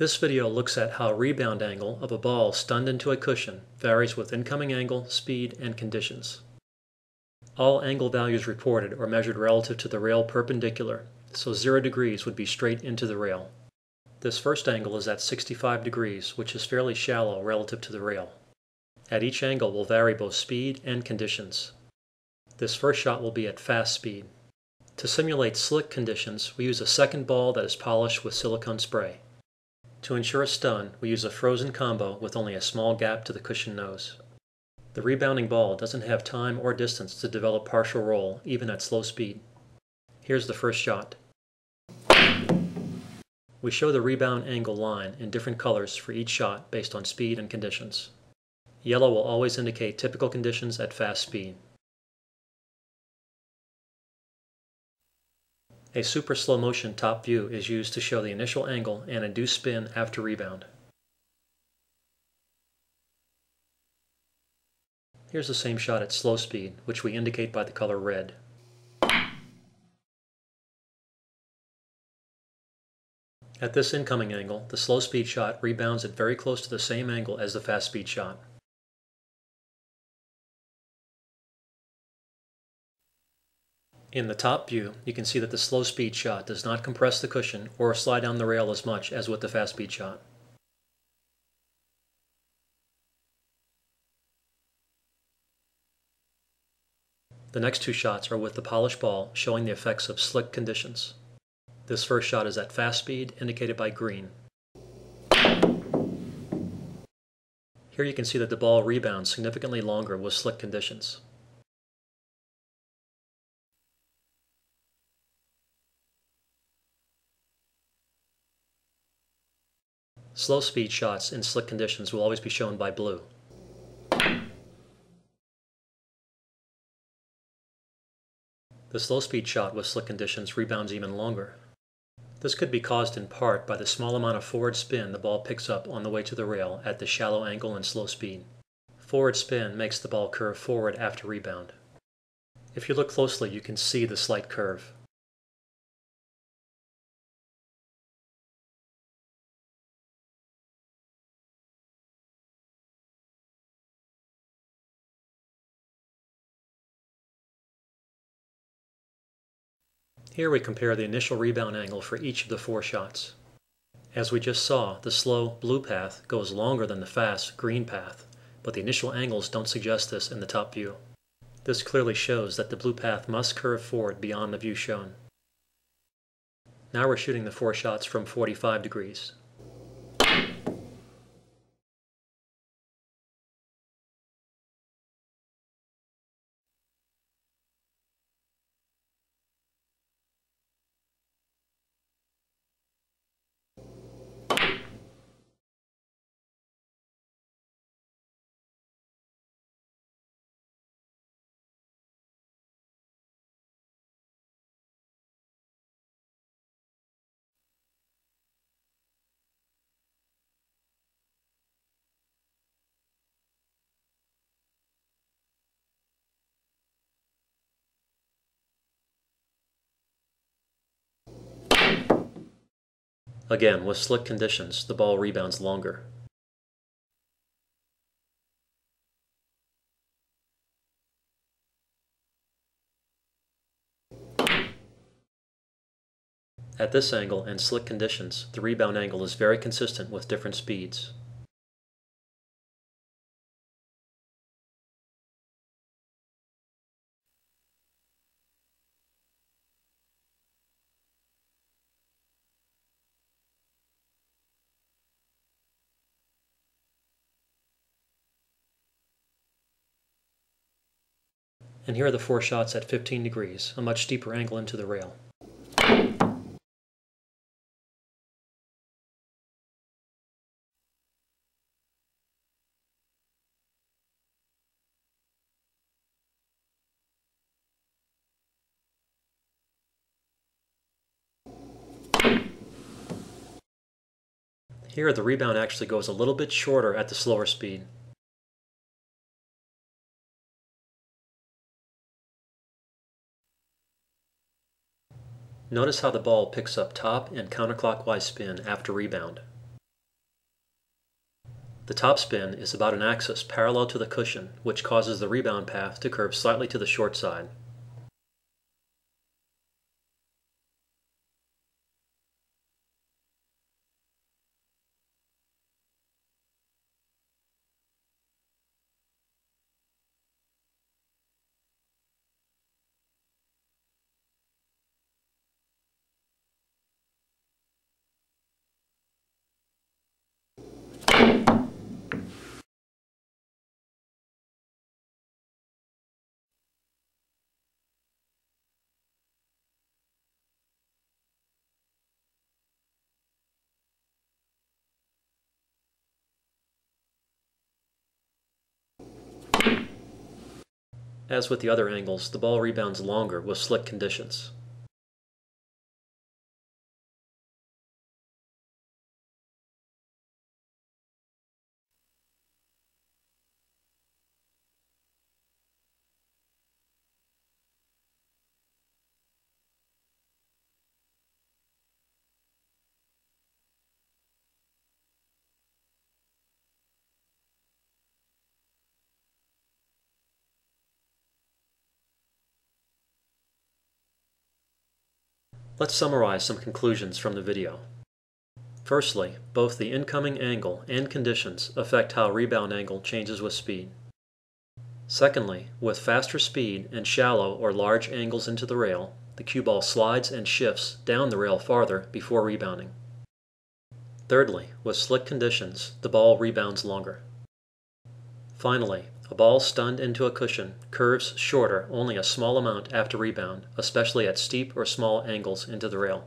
This video looks at how rebound angle of a ball stunned into a cushion varies with incoming angle, speed, and conditions. All angle values reported are measured relative to the rail perpendicular, so 0 degrees would be straight into the rail. This first angle is at 65 degrees, which is fairly shallow relative to the rail. At each angle will vary both speed and conditions. This first shot will be at fast speed. To simulate slick conditions, we use a second ball that is polished with silicone spray. To ensure a stun, we use a frozen combo with only a small gap to the cushion nose. The rebounding ball doesn't have time or distance to develop partial roll, even at slow speed. Here's the first shot. We show the rebound angle line in different colors for each shot based on speed and conditions. Yellow will always indicate typical conditions at fast speed. A super slow motion top view is used to show the initial angle and induced spin after rebound. Here's the same shot at slow speed, which we indicate by the color red. At this incoming angle, the slow speed shot rebounds at very close to the same angle as the fast speed shot. In the top view, you can see that the slow speed shot does not compress the cushion or slide down the rail as much as with the fast speed shot. The next two shots are with the polished ball, showing the effects of slick conditions. This first shot is at fast speed, indicated by green. Here you can see that the ball rebounds significantly longer with slick conditions. Slow speed shots in slick conditions will always be shown by blue. The slow speed shot with slick conditions rebounds even longer. This could be caused in part by the small amount of forward spin the ball picks up on the way to the rail at the shallow angle and slow speed. Forward spin makes the ball curve forward after rebound. If you look closely, you can see the slight curve. Here we compare the initial rebound angle for each of the four shots. As we just saw, the slow blue path goes longer than the fast green path, but the initial angles don't suggest this in the top view. This clearly shows that the blue path must curve forward beyond the view shown. Now we're shooting the four shots from 45 degrees. Again, with slick conditions, the ball rebounds longer. At this angle and slick conditions, the rebound angle is very consistent with different speeds. And here are the four shots at 15 degrees, a much steeper angle into the rail. Here the rebound actually goes a little bit shorter at the slower speed. Notice how the ball picks up top and counterclockwise spin after rebound. The topspin is about an axis parallel to the cushion, which causes the rebound path to curve slightly to the short side. As with the other angles, the ball rebounds longer with slick conditions. Let's summarize some conclusions from the video. Firstly, both the incoming angle and conditions affect how rebound angle changes with speed. Secondly, with faster speed and shallow or large angles into the rail, the cue ball slides and shifts down the rail farther before rebounding. Thirdly, with slick conditions, the ball rebounds longer. Finally, a ball stunned into a cushion curves shorter only a small amount after rebound, especially at steep or small angles into the rail.